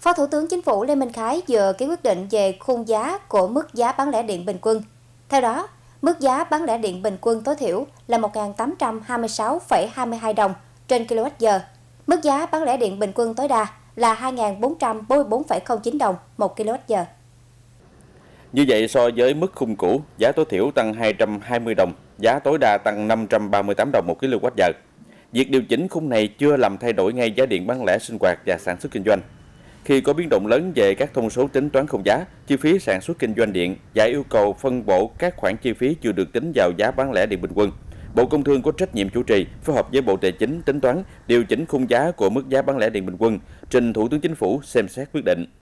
Phó Thủ tướng Chính phủ Lê Minh Khái vừa ký quyết định về khung giá của mức giá bán lẻ điện bình quân. Theo đó, mức giá bán lẻ điện bình quân tối thiểu là 1.826,22 đồng trên kWh. Mức giá bán lẻ điện bình quân tối đa là 2.444,09 đồng 1 kWh. Như vậy, so với mức khung cũ, giá tối thiểu tăng 220 đồng, giá tối đa tăng 538 đồng 1 kWh. Việc điều chỉnh khung này chưa làm thay đổi ngay giá điện bán lẻ sinh hoạt và sản xuất kinh doanh. Khi có biến động lớn về các thông số tính toán khung giá, chi phí sản xuất kinh doanh điện và yêu cầu phân bổ các khoản chi phí chưa được tính vào giá bán lẻ điện bình quân, Bộ Công Thương có trách nhiệm chủ trì phối hợp với Bộ Tài chính tính toán điều chỉnh khung giá của mức giá bán lẻ điện bình quân, trình Thủ tướng Chính phủ xem xét quyết định.